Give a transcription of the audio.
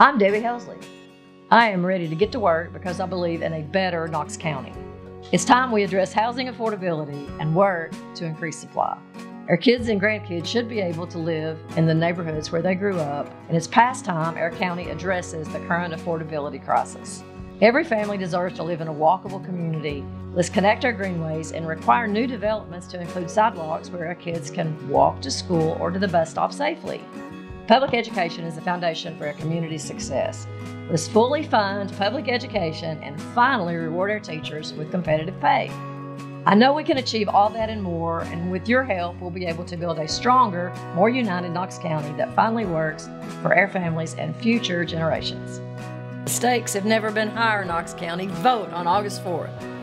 I'm Debbie Helsley. I am ready to get to work because I believe in a better Knox County. It's time we address housing affordability and work to increase supply. Our kids and grandkids should be able to live in the neighborhoods where they grew up, and it's past time our county addresses the current affordability crisis. Every family deserves to live in a walkable community. Let's connect our greenways and require new developments to include sidewalks where our kids can walk to school or to the bus stop safely. Public education is the foundation for our community's success. Let's fully fund public education and finally reward our teachers with competitive pay. I know we can achieve all that and more, and with your help, we'll be able to build a stronger, more united Knox County that finally works for our families and future generations. The stakes have never been higher in Knox County. Vote on August 4th.